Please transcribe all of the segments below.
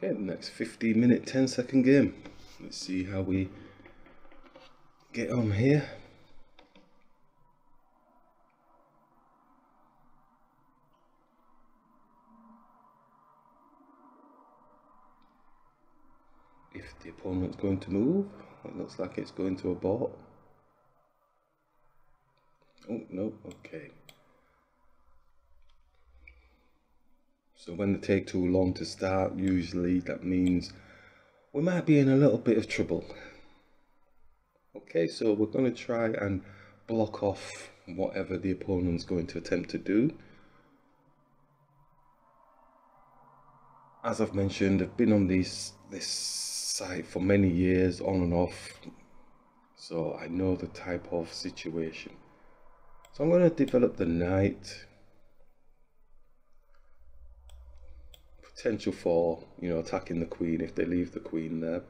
Okay, the next 50-minute, 10-second game. Let's see how we get on here. If the opponent's going to move, it looks like it's going to abort. Oh, no, okay. So when they take too long to start, usually that means we might be in a little bit of trouble. Okay, so we're going to try and block off whatever the opponent's going to attempt to do. As I've mentioned, I've been on this site for many years, on and off, so I know the type of situation. So I'm going to develop the knight. Potential for, you know, attacking the queen if they leave the queen there.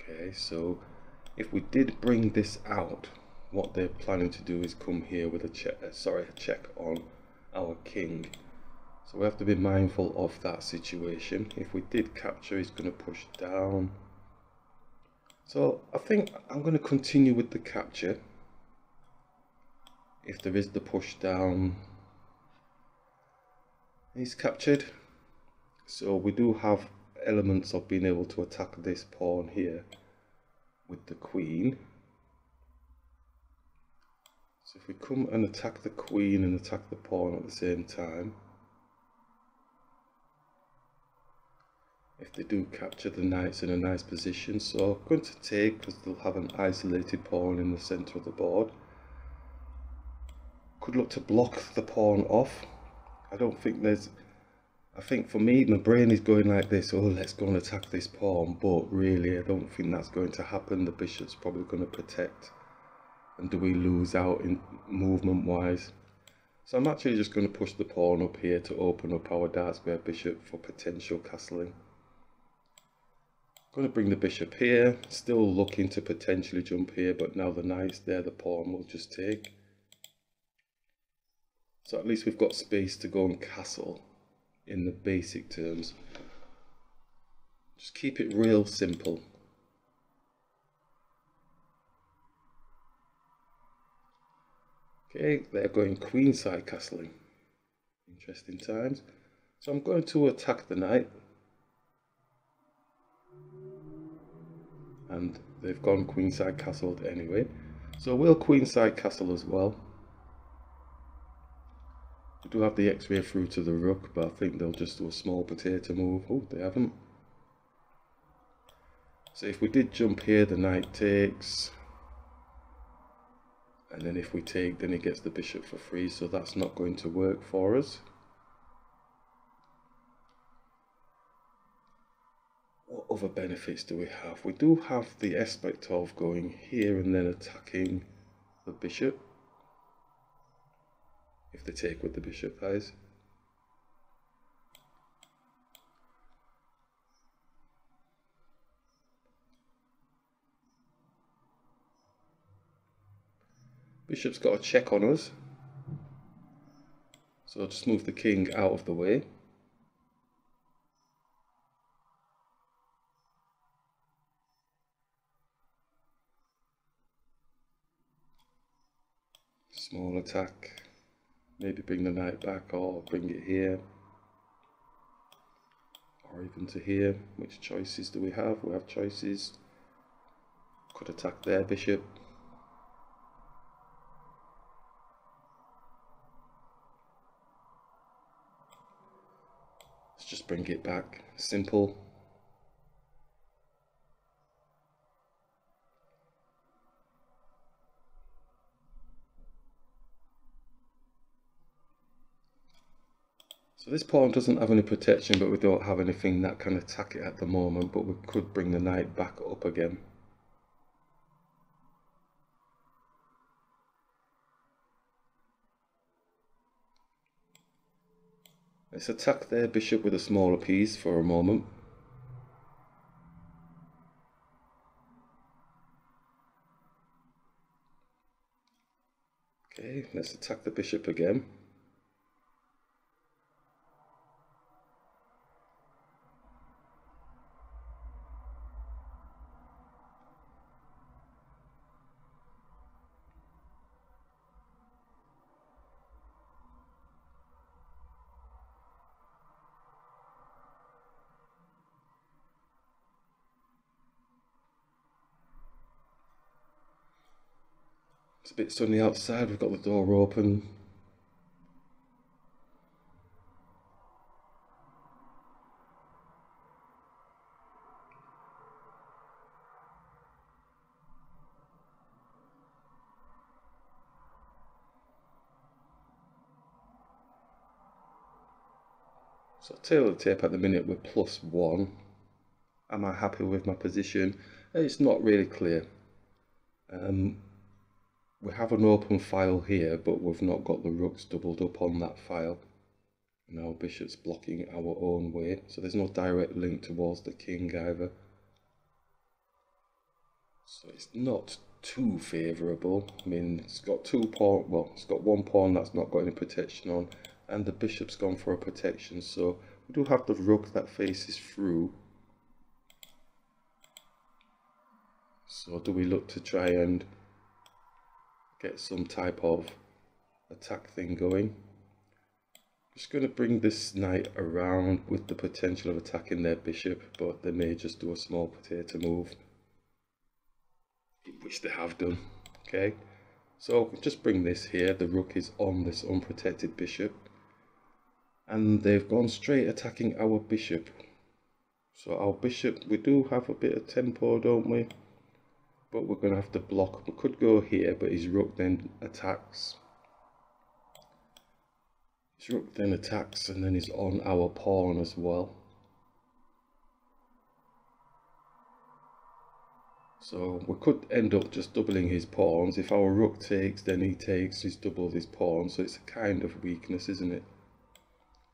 Okay, so if we did bring this out, what they're planning to do is come here with a check on our king. So we have to be mindful of that situation. If we did capture, he's going to push down. So I think I'm going to continue with the capture. If there is the push down, he's captured. So we do have elements of being able to attack this pawn here with the queen. So if we come and attack the queen and attack the pawn at the same time, if they do capture, the knight's in a nice position. So I'm going to take, because they'll have an isolated pawn in the center of the board. Could look to block the pawn off. I don't think there's, I think for me, my brain is going like this, oh, let's go and attack this pawn, but really I don't think that's going to happen. The bishop's probably going to protect, and do we lose out in movement wise? So I'm actually just going to push the pawn up here to open up our dark square bishop for potential castling. Going to bring the bishop here, still looking to potentially jump here, but now the knight's there, the pawn will just take. So at least we've got space to go and castle in the basic terms. Just keep it real simple. Okay, they're going queenside castling. Interesting times. So I'm going to attack the knight. And they've gone queenside castled anyway, so we'll queenside castle as well. We do have the x-ray through to the rook, but I think they'll just do a small potato move. Oh, they haven't. So if we did jump here, the knight takes, and then if we take, then he gets the bishop for free, so that's not going to work for us. Other benefits do we have? We do have the aspect of going here and then attacking the bishop. If they take with the bishop, that is. Bishop's got a check on us. So I'll just move the king out of the way. Small attack, maybe bring the knight back or bring it here or even to here. Which choices do we have? We have choices. Could attack their bishop. Let's just bring it back, simple. So this pawn doesn't have any protection, but we don't have anything that can attack it at the moment, but we could bring the knight back up again. Let's attack their bishop with a smaller piece for a moment. Okay, let's attack the bishop again. It's a bit sunny outside, we've got the door open. So tail of the tape at the minute, we're +1. Am I happy with my position? It's not really clear. We have an open file here, but we've not got the rooks doubled up on that file. And our bishop's blocking our own way, so there's no direct link towards the king either. So it's not too favourable. I mean, it's got two pawn. Well, it's got one pawn that's not got any protection on, and the bishop's gone for a protection, so we do have the rook that faces through. So do we look to try and get some type of attack thing going? I'm just going to bring this knight around with the potential of attacking their bishop, but they may just do a small potato move, which they have done. Okay, so just bring this here. The rook is on this unprotected bishop, and they've gone straight attacking our bishop. So our bishop, we do have a bit of tempo, don't we? But we're going to have to block. We could go here, but his rook then attacks. His rook then attacks, and then he's on our pawn as well. So we could end up just doubling his pawns. If our rook takes, then he takes, he's doubled his pawn. So it's a kind of weakness, isn't it?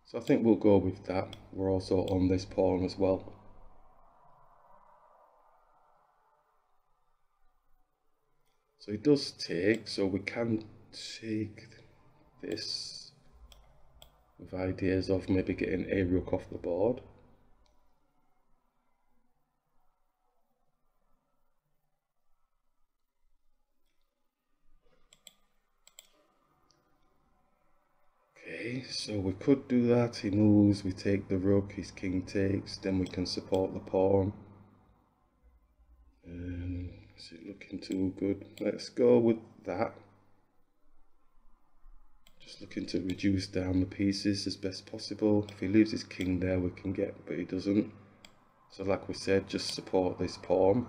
So I think we'll go with that. We're also on this pawn as well. So he does take, so we can take this with ideas of maybe getting a rook off the board. So we could do that. He moves, we take the rook, his king takes, then we can support the pawn. Is it looking too good? Let's go with that. Just looking to reduce down the pieces as best possible. If he leaves his king there, we can get, but he doesn't. So like we said, just support this pawn.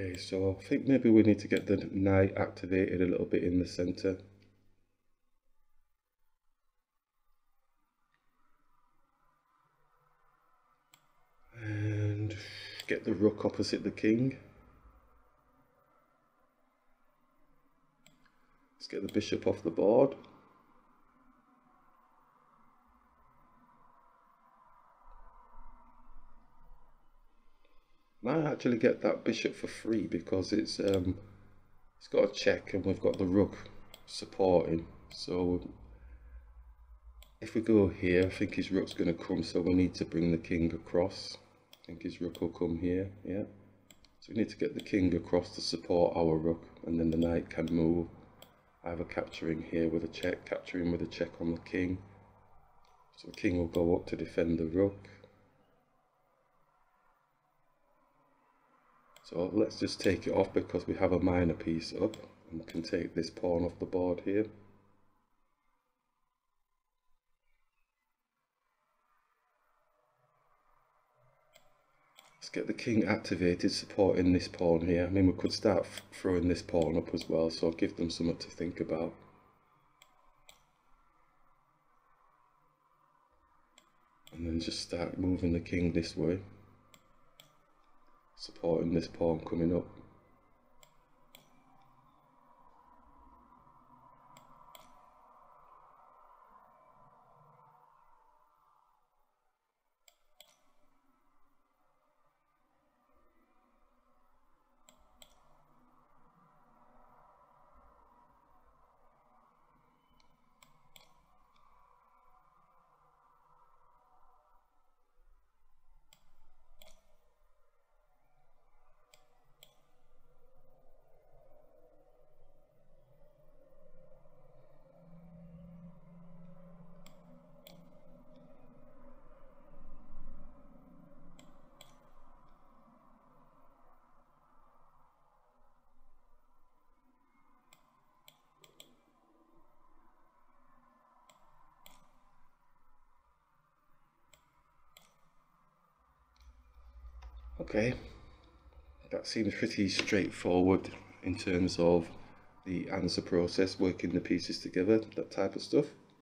Okay, so I think maybe we need to get the knight activated a little bit in the center. And get the rook opposite the king. Let's get the bishop off the board. I actually get that bishop for free because it's got a check and we've got the rook supporting. So if we go here, I think his rook's going to come, so we need to bring the king across. I think his rook will come here. Yeah, so we need to get the king across to support our rook, and then the knight can move, either capturing here with a check, capturing with a check on the king. So the king will go up to defend the rook. So let's just take it off because we have a minor piece up, and we can take this pawn off the board here. Let's get the king activated, supporting this pawn here. I mean, we could start throwing this pawn up as well, so I'll give them something to think about. And then just start moving the king this way, supporting this pawn coming up. Okay, that seems pretty straightforward in terms of the answer process, working the pieces together, that type of stuff.